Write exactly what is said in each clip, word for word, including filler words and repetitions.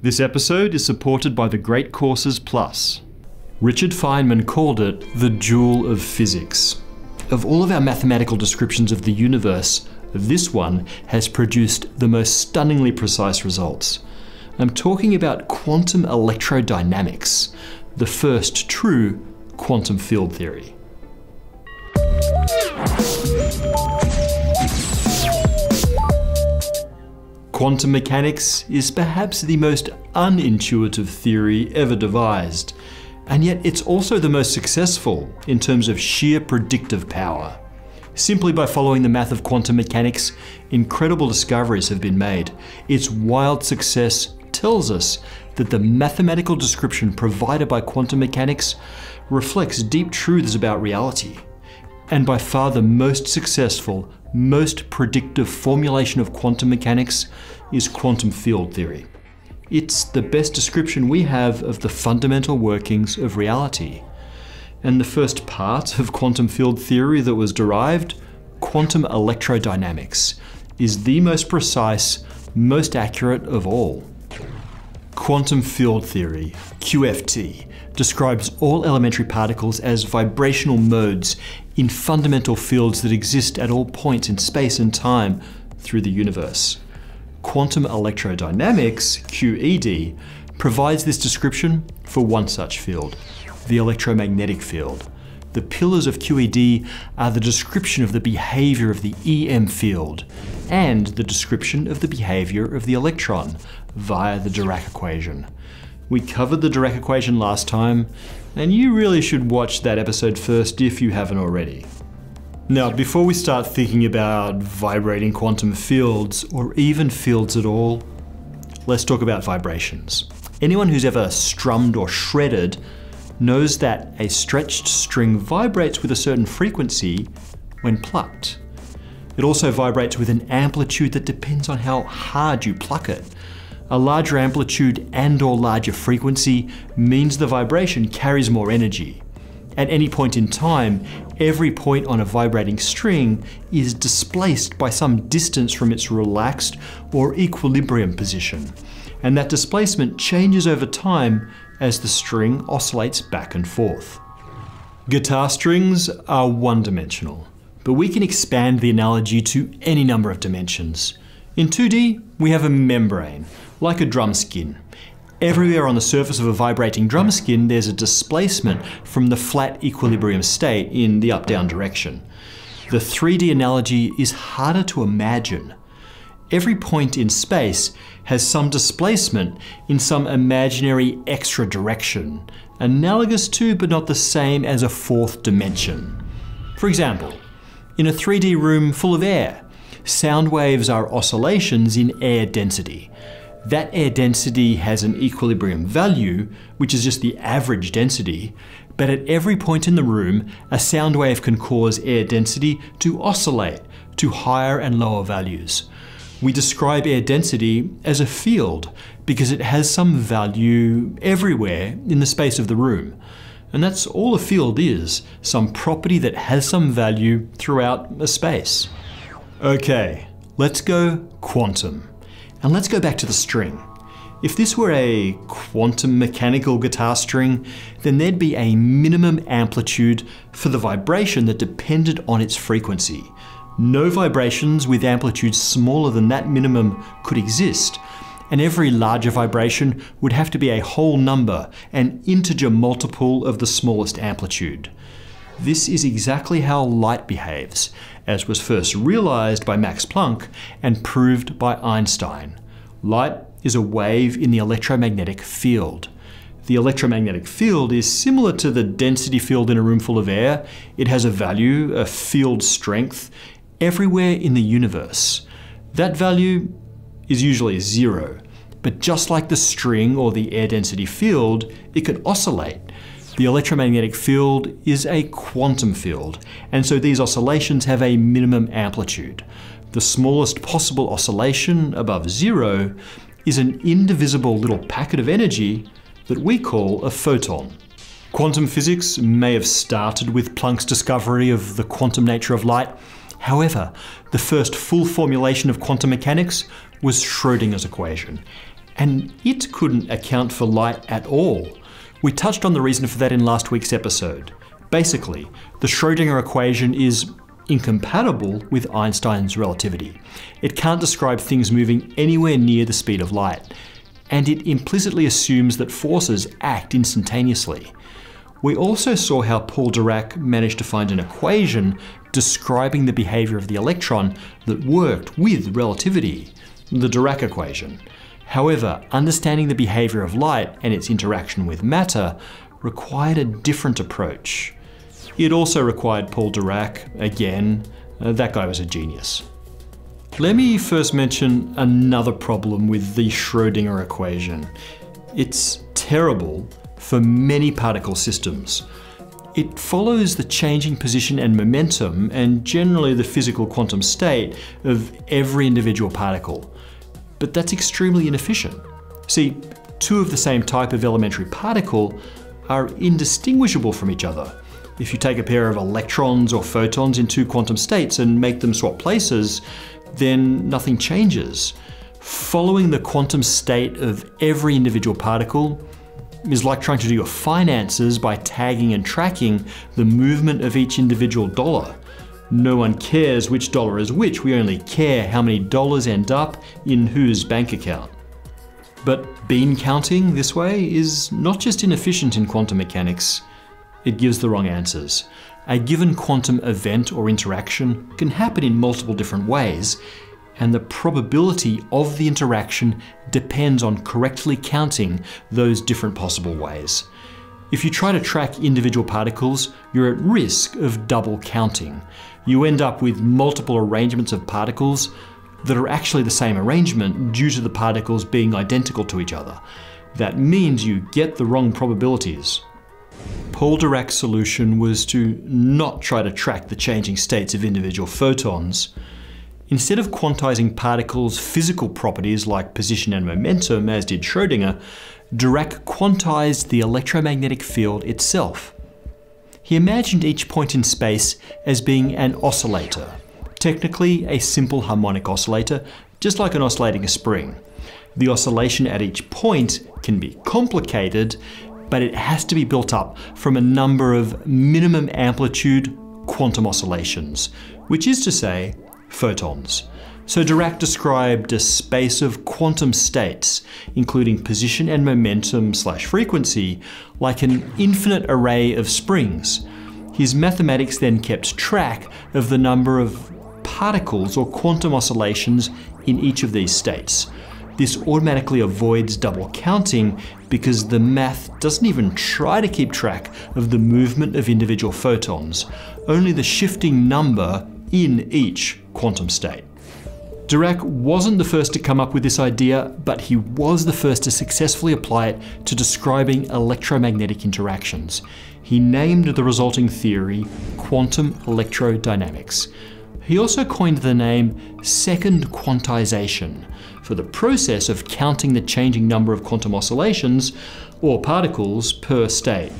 This episode is supported by The Great Courses Plus. Richard Feynman called it the jewel of physics. Of all of our mathematical descriptions of the universe, this one has produced the most stunningly precise results. I'm talking about quantum electrodynamics, the first true quantum field theory. Quantum mechanics is perhaps the most unintuitive theory ever devised, and yet it's also the most successful in terms of sheer predictive power. Simply by following the math of quantum mechanics, incredible discoveries have been made. Its wild success tells us that the mathematical description provided by quantum mechanics reflects deep truths about reality. And by far the most successful, most predictive formulation of quantum mechanics is quantum field theory. It's the best description we have of the fundamental workings of reality. And the first part of quantum field theory that was derived, quantum electrodynamics, is the most precise, most accurate of all. Quantum field theory, Q F T, describes all elementary particles as vibrational modes in fundamental fields that exist at all points in space and time through the universe. Quantum electrodynamics, Q E D, provides this description for one such field, the electromagnetic field. The pillars of Q E D are the description of the behavior of the E M field and the description of the behavior of the electron via the Dirac equation. We covered the Dirac equation last time, and you really should watch that episode first if you haven't already. Now, before we start thinking about vibrating quantum fields, or even fields at all, let's talk about vibrations. Anyone who's ever strummed or shredded knows that a stretched string vibrates with a certain frequency when plucked. It also vibrates with an amplitude that depends on how hard you pluck it. A larger amplitude and or larger frequency means the vibration carries more energy. At any point in time, every point on a vibrating string is displaced by some distance from its relaxed or equilibrium position. And that displacement changes over time as the string oscillates back and forth. Guitar strings are one-dimensional, but we can expand the analogy to any number of dimensions. In two D, we have a membrane, like a drum skin. Everywhere on the surface of a vibrating drum skin, there's a displacement from the flat equilibrium state in the up-down direction. The three D analogy is harder to imagine. Every point in space has some displacement in some imaginary extra direction, analogous to but not the same as a fourth dimension. For example, in a three D room full of air, sound waves are oscillations in air density. That air density has an equilibrium value, which is just the average density, but at every point in the room, a sound wave can cause air density to oscillate to higher and lower values. We describe air density as a field because it has some value everywhere in the space of the room. And that's all a field is, some property that has some value throughout a space. Okay, let's go quantum. And let's go back to the string. If this were a quantum mechanical guitar string, then there'd be a minimum amplitude for the vibration that depended on its frequency. No vibrations with amplitudes smaller than that minimum could exist, and every larger vibration would have to be a whole number, an integer multiple of the smallest amplitude. This is exactly how light behaves, as was first realized by Max Planck and proved by Einstein. Light is a wave in the electromagnetic field. The electromagnetic field is similar to the density field in a room full of air. It has a value, a field strength, everywhere in the universe. That value is usually zero, but just like the string or the air density field, it can oscillate. The electromagnetic field is a quantum field, and so these oscillations have a minimum amplitude. The smallest possible oscillation above zero is an indivisible little packet of energy that we call a photon. Quantum physics may have started with Planck's discovery of the quantum nature of light. However, the first full formulation of quantum mechanics was Schrödinger's equation, and it couldn't account for light at all. We touched on the reason for that in last week's episode. Basically, the Schrödinger equation is incompatible with Einstein's relativity. It can't describe things moving anywhere near the speed of light, and it implicitly assumes that forces act instantaneously. We also saw how Paul Dirac managed to find an equation describing the behavior of the electron that worked with relativity, the Dirac equation. However, understanding the behavior of light and its interaction with matter required a different approach. It also required Paul Dirac, again, uh, that guy was a genius. Let me first mention another problem with the Schrödinger equation. It's terrible for many particle systems. It follows the changing position and momentum and generally the physical quantum state of every individual particle. But that's extremely inefficient. See, two of the same type of elementary particle are indistinguishable from each other. If you take a pair of electrons or photons in two quantum states and make them swap places, then nothing changes. Following the quantum state of every individual particle is like trying to do your finances by tagging and tracking the movement of each individual dollar. No one cares which dollar is which, we only care how many dollars end up in whose bank account. But bean counting this way is not just inefficient in quantum mechanics, it gives the wrong answers. A given quantum event or interaction can happen in multiple different ways, and the probability of the interaction depends on correctly counting those different possible ways. If you try to track individual particles, you're at risk of double counting. You end up with multiple arrangements of particles that are actually the same arrangement due to the particles being identical to each other. That means you get the wrong probabilities. Paul Dirac's solution was to not try to track the changing states of individual photons. Instead of quantizing particles' physical properties like position and momentum, as did Schrödinger, Dirac quantized the electromagnetic field itself. He imagined each point in space as being an oscillator, technically a simple harmonic oscillator, just like an oscillating spring. The oscillation at each point can be complicated, but it has to be built up from a number of minimum amplitude quantum oscillations, which is to say, photons. So Dirac described a space of quantum states, including position and momentum slash frequency, like an infinite array of springs. His mathematics then kept track of the number of particles or quantum oscillations in each of these states. This automatically avoids double counting because the math doesn't even try to keep track of the movement of individual photons, only the shifting number in each quantum state. Dirac wasn't the first to come up with this idea, but he was the first to successfully apply it to describing electromagnetic interactions. He named the resulting theory quantum electrodynamics. He also coined the name second quantization for the process of counting the changing number of quantum oscillations or particles per state.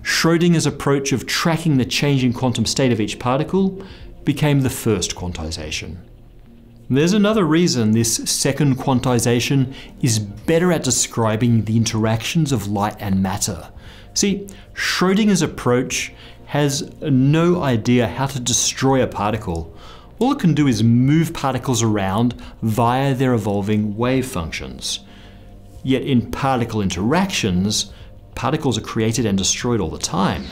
Schrödinger's approach of tracking the changing quantum state of each particle became the first quantization. There's another reason this second quantization is better at describing the interactions of light and matter. See, Schrödinger's approach has no idea how to destroy a particle. All it can do is move particles around via their evolving wave functions. Yet in particle interactions, particles are created and destroyed all the time.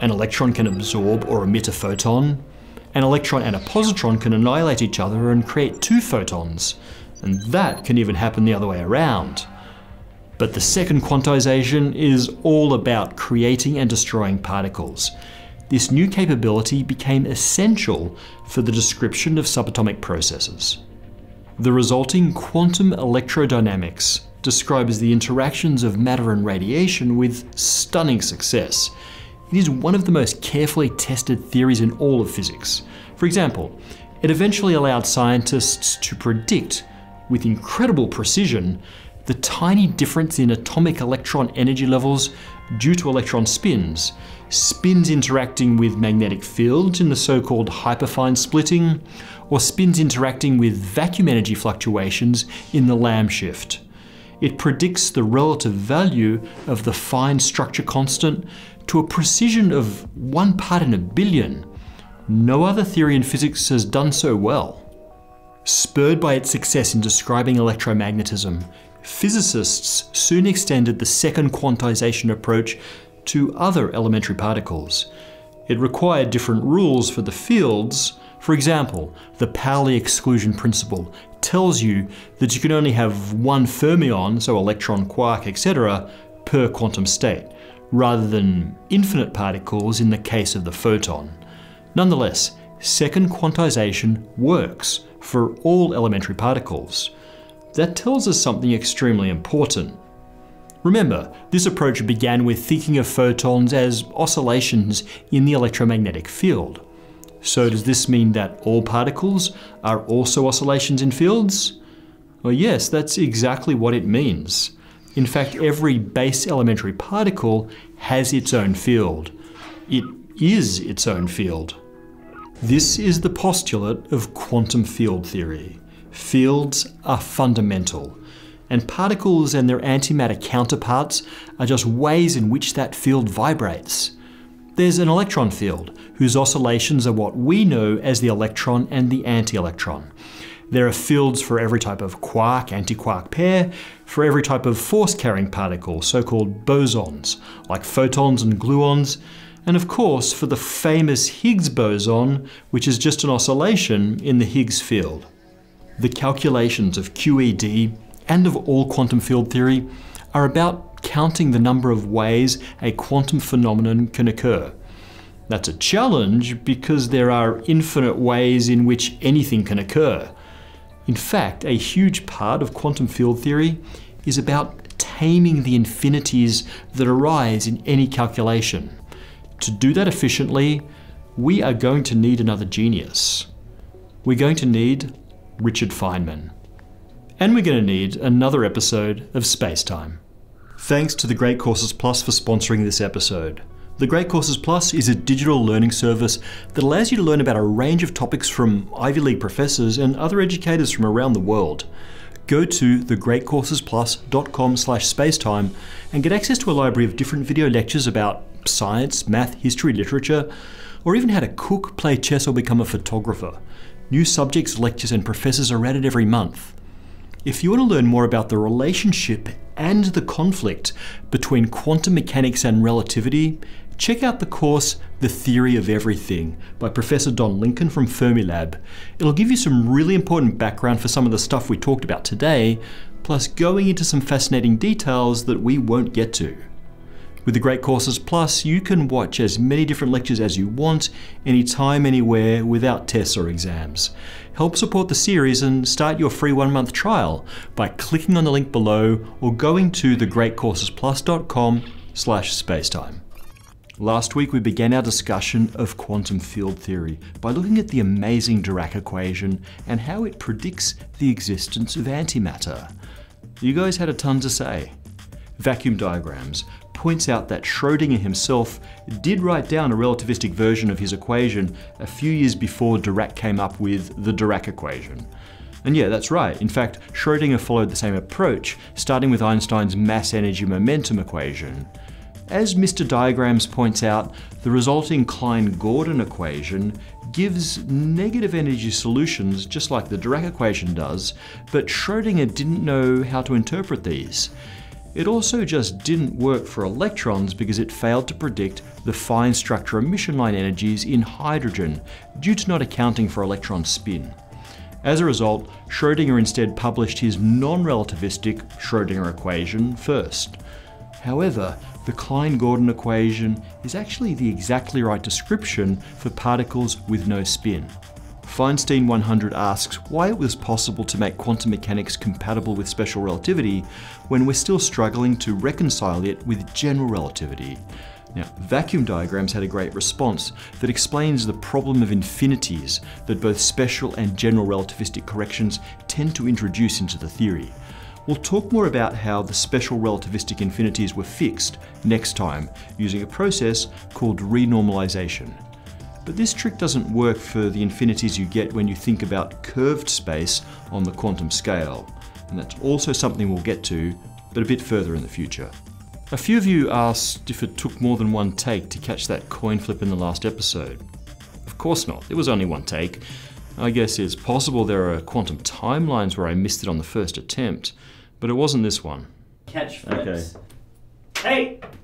An electron can absorb or emit a photon. An electron and a positron can annihilate each other and create two photons, and that can even happen the other way around. But the second quantization is all about creating and destroying particles. This new capability became essential for the description of subatomic processes. The resulting quantum electrodynamics describes the interactions of matter and radiation with stunning success. It is one of the most carefully tested theories in all of physics. For example, it eventually allowed scientists to predict, with incredible precision, the tiny difference in atomic electron energy levels due to electron spins, spins interacting with magnetic fields in the so-called hyperfine splitting, or spins interacting with vacuum energy fluctuations in the Lamb shift. It predicts the relative value of the fine structure constant to a precision of one part in a billion. No other theory in physics has done so well. Spurred by its success in describing electromagnetism, physicists soon extended the second quantization approach to other elementary particles. It required different rules for the fields. For example, the Pauli exclusion principle tells you that you can only have one fermion, so electron, quark, et cetera, per quantum state, rather than infinite particles in the case of the photon. Nonetheless, second quantization works for all elementary particles. That tells us something extremely important. Remember, this approach began with thinking of photons as oscillations in the electromagnetic field. So does this mean that all particles are also oscillations in fields? Well, yes, that's exactly what it means. In fact, every base elementary particle has its own field. It is its own field. This is the postulate of quantum field theory. Fields are fundamental, and particles and their antimatter counterparts are just ways in which that field vibrates. There's an electron field, whose oscillations are what we know as the electron and the anti-electron. There are fields for every type of quark-antiquark pair, for every type of force-carrying particle, so-called bosons, like photons and gluons, and of course for the famous Higgs boson, which is just an oscillation in the Higgs field. The calculations of Q E D and of all quantum field theory are about counting the number of ways a quantum phenomenon can occur. That's a challenge because there are infinite ways in which anything can occur. In fact, a huge part of quantum field theory is about taming the infinities that arise in any calculation. To do that efficiently, we are going to need another genius. We're going to need Richard Feynman. And we're going to need another episode of Spacetime. Thanks to The Great Courses Plus for sponsoring this episode. The Great Courses Plus is a digital learning service that allows you to learn about a range of topics from Ivy League professors and other educators from around the world. Go to the great courses plus dot com slash spacetime and get access to a library of different video lectures about science, math, history, literature, or even how to cook, play chess, or become a photographer. New subjects, lectures, and professors are added every month. If you want to learn more about the relationship and the conflict between quantum mechanics and relativity, check out the course The Theory of Everything by Professor Don Lincoln from Fermilab. It'll give you some really important background for some of the stuff we talked about today, plus going into some fascinating details that we won't get to. With The Great Courses Plus, you can watch as many different lectures as you want, anytime, anywhere, without tests or exams. Help support the series and start your free one-month trial by clicking on the link below or going to the great courses plus dot com slash spacetime. Last week, we began our discussion of quantum field theory by looking at the amazing Dirac equation and how it predicts the existence of antimatter. You guys had a ton to say. Vacuum diagrams points out that Schrödinger himself did write down a relativistic version of his equation a few years before Dirac came up with the Dirac equation. And yeah, that's right. In fact, Schrödinger followed the same approach, starting with Einstein's mass-energy-momentum equation. As Mister Diagrams points out, the resulting Klein-Gordon equation gives negative energy solutions just like the Dirac equation does, but Schrödinger didn't know how to interpret these. It also just didn't work for electrons because it failed to predict the fine structure emission line energies in hydrogen due to not accounting for electron spin. As a result, Schrödinger instead published his non-relativistic Schrödinger equation first. However, the Klein-Gordon equation is actually the exactly right description for particles with no spin. Feinstein one hundred asks why it was possible to make quantum mechanics compatible with special relativity when we're still struggling to reconcile it with general relativity. Now, vacuum diagrams had a great response that explains the problem of infinities that both special and general relativistic corrections tend to introduce into the theory. We'll talk more about how the special relativistic infinities were fixed next time using a process called renormalization. But this trick doesn't work for the infinities you get when you think about curved space on the quantum scale. and that's also something we'll get to, but a bit further in the future. A few of you asked if it took more than one take to catch that coin flip in the last episode. Of course not, it was only one take. I guess it's possible there are quantum timelines where I missed it on the first attempt, but it wasn't this one. Catch flips. Okay. Hey!